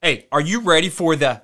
Hey, are you ready for the...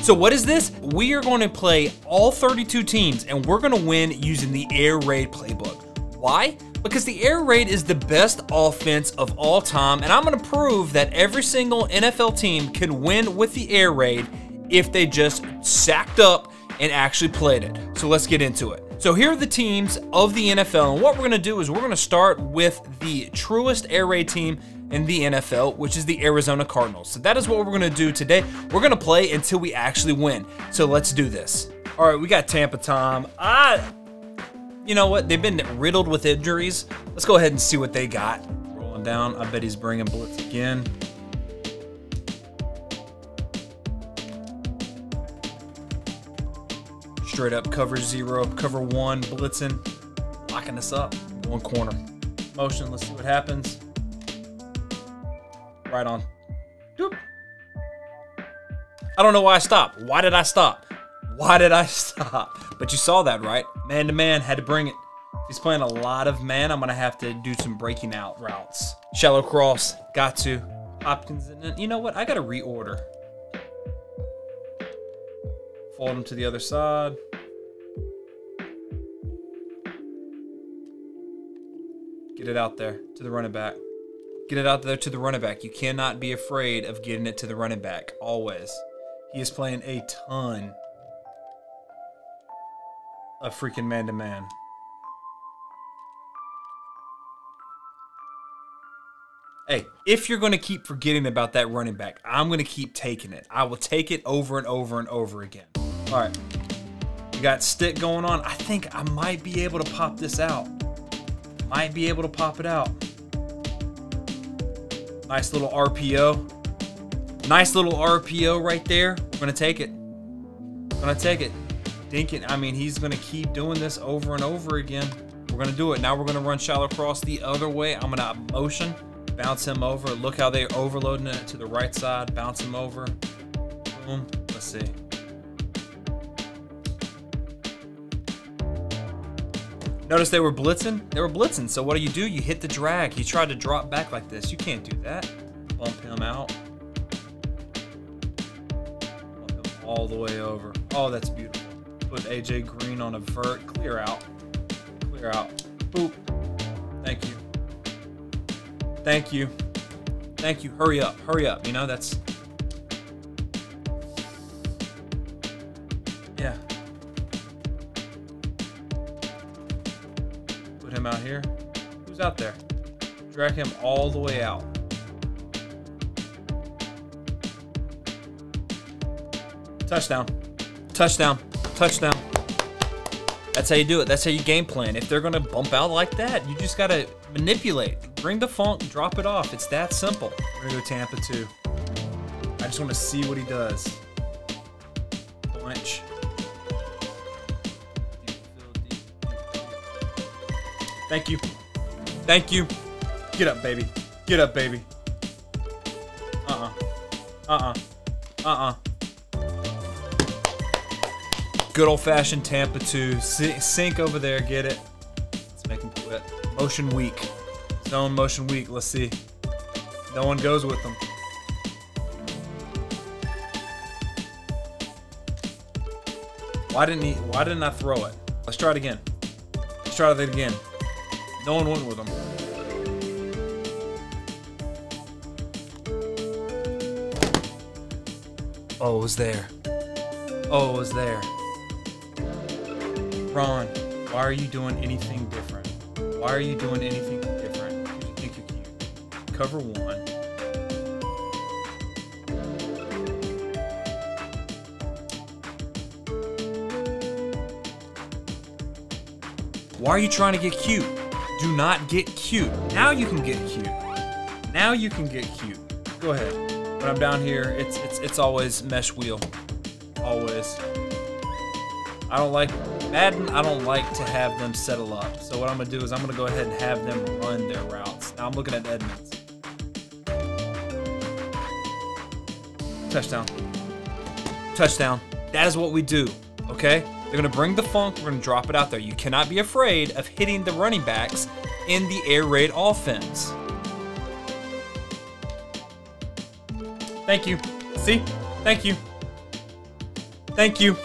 So what is this? We are going to play all 32 teams and we're going to win using the Air Raid playbook. Why? Because the Air Raid is the best offense of all time, and I'm going to prove that every single NFL team can win with the Air Raid if they just sacked up and actually played it. So let's get into it. So here are the teams of the NFL, and what we're going to do is we're going to start with the truest Air Raid team in the NFL, which is the Arizona Cardinals. So that is what we're going to do today. We're going to play until we actually win. So let's do this. All right, we got Tampa Tom. You know what? They've been riddled with injuries. Let's go ahead and see what they got. Rolling down. I bet he's bringing blitz again. Straight up cover zero, cover one, blitzing, locking us up. One corner. Motion. Let's see what happens. Right on. Doop. I don't know why I stopped. Why did I stop? Why did I stop? But you saw that, right? Man to man, had to bring it. If he's playing a lot of man, I'm going to have to do some breaking out routes. Shallow cross. Got to. Hopkins. And you know what? I got to reorder. Fold him to the other side. Get it out there to the running back. Get it out there to the running back. You cannot be afraid of getting it to the running back, always. He is playing a ton of freaking man-to-man. Hey, if you're going to keep forgetting about that running back, I'm going to keep taking it. I will take it over and over and over again. All right. We got stick going on. I think I might be able to pop this out. Might be able to pop it out. Nice little RPO. Nice little RPO right there. We're going to take it. We're going to take it. Dinkin', I mean, he's going to keep doing this over and over again. We're going to do it. Now we're going to run shallow cross the other way. I'm going to motion, bounce him over. Look how they're overloading it to the right side. Bounce him over. Boom. Let's see. Notice they were blitzing. They were blitzing. So what do? You hit the drag. He tried to drop back like this. You can't do that. Bump him out. Bump him all the way over. Oh, that's beautiful. Put AJ Green on a vert. Clear out. Clear out. Boop. Thank you. Thank you. Thank you. Hurry up. Hurry up. You know, that's... Yeah. Him out here. Who's out there? Drag him all the way out. Touchdown. Touchdown. Touchdown. That's how you do it. That's how you game plan. If they're going to bump out like that, you just got to manipulate. Bring the funk, drop it off. It's that simple. We're going to go Tampa 2. I just want to see what he does. Punch. Thank you. Thank you. Get up, baby. Get up, baby. Good old-fashioned Tampa 2. Sink over there. Get it. Let's make him quit. Motion weak. Zone motion weak. Let's see. No one goes with him. Why didn't I throw it? Let's try it again. Let's try that again. No one went with him. Oh, it was there. Oh, it was there. Ron, why are you doing anything different? Why are you doing anything different? Because you think you can. Cover one. Why are you trying to get cute? Do not get cute. Now you can get cute. Now you can get cute. Go ahead. When I'm down here, it's always mesh wheel. Always. I don't like Madden. I don't like to have them settle up. So what I'm gonna do is I'm gonna go ahead and have them run their routes. Now I'm looking at Edmunds. Touchdown. Touchdown. That is what we do. Okay? They're going to bring the funk. We're going to drop it out there. You cannot be afraid of hitting the running backs in the Air Raid offense. Thank you. See? Thank you. Thank you.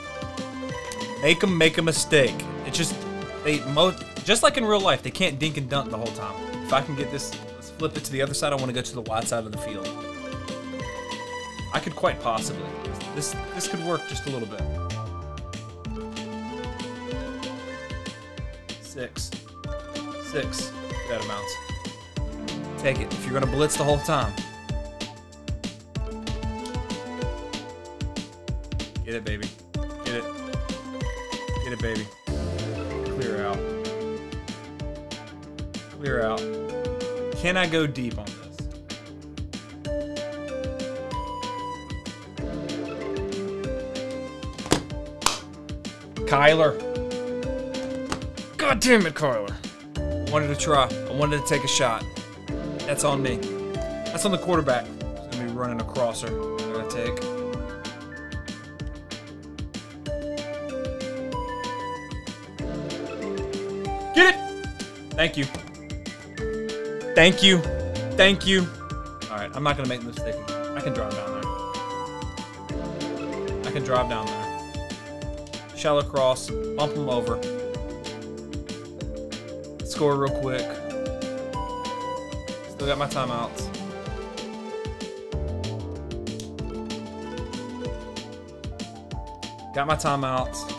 Make them make a mistake. It's just, just like in real life, they can't dink and dunk the whole time. If I can get this, let's flip it to the other side. I want to go to the wide side of the field. I could quite possibly. This could work just a little bit. 6. 6. That amount. Take it. If you're going to blitz the whole time. Get it, baby. Get it. Get it, baby. Clear out. Clear out. Can I go deep on this? Kyler. God damn it, Kyler. I wanted to try. I wanted to take a shot. That's on me. That's on the quarterback. He's going to be running a crosser. I'm going to take. Get it! Thank you. Thank you. Thank you. All right, I'm not going to make the mistake. I can drive down there. I can drive down there. Shallow cross, bump them over. Score real quick. Still got my timeouts. Got my timeouts.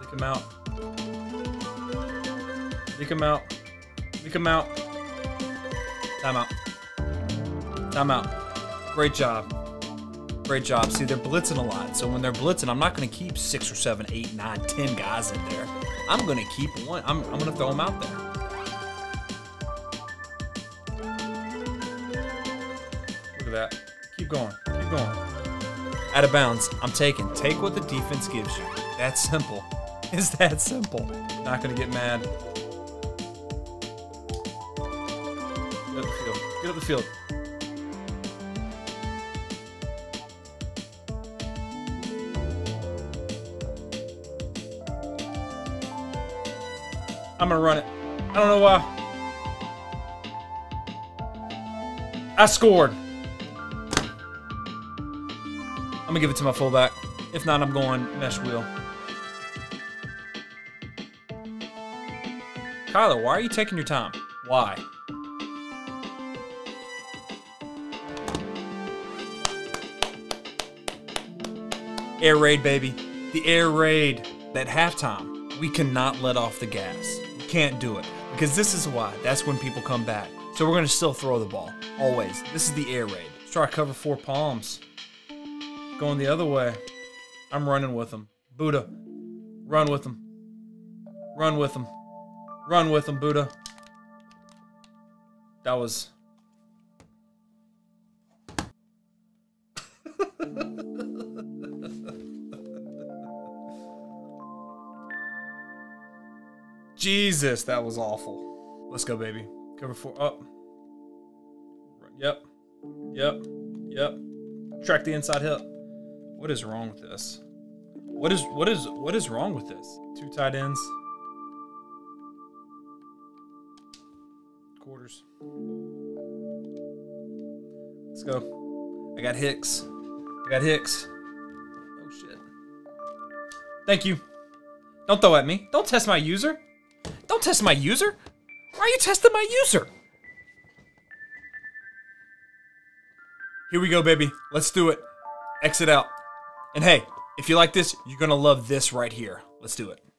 Leak them out. Leak them out. Leak them out. Timeout. Timeout. Great job. Great job. See, they're blitzing a lot. So when they're blitzing, I'm not going to keep 6 or 7, 8, 9, 10 guys in there. I'm going to keep one. I'm going to throw them out there. Look at that. Keep going. Keep going. Out of bounds. I'm taking. Take what the defense gives you. That simple. It's that simple. Not going to get mad. Get up the field. Get up the field. I'm gonna run it. I don't know why. I scored. I'm gonna give it to my fullback. If not, I'm going mesh wheel. Kyler, why are you taking your time? Why? Air raid, baby. The air raid. At halftime, we cannot let off the gas. Can't do it, because this is why. That's when people come back. So we're going to still throw the ball, always. This is the air raid. Let's try cover 4 palms. Going the other way. I'm running with them. Buddha, run with them. Run with them. Run with them, Buddha. That was... Jesus, that was awful. Let's go, baby. Cover 4 up. Yep. Yep. Yep. Track the inside hip. What is wrong with this? What is wrong with this? 2 tight ends. Quarters. Let's go. I got Hicks. I got Hicks. Oh shit. Thank you. Don't throw at me. Don't test my user. Don't test my user. Why are you testing my user? Here we go, baby. Let's do it. Exit out. And hey, if you like this, you're going to love this right here. Let's do it.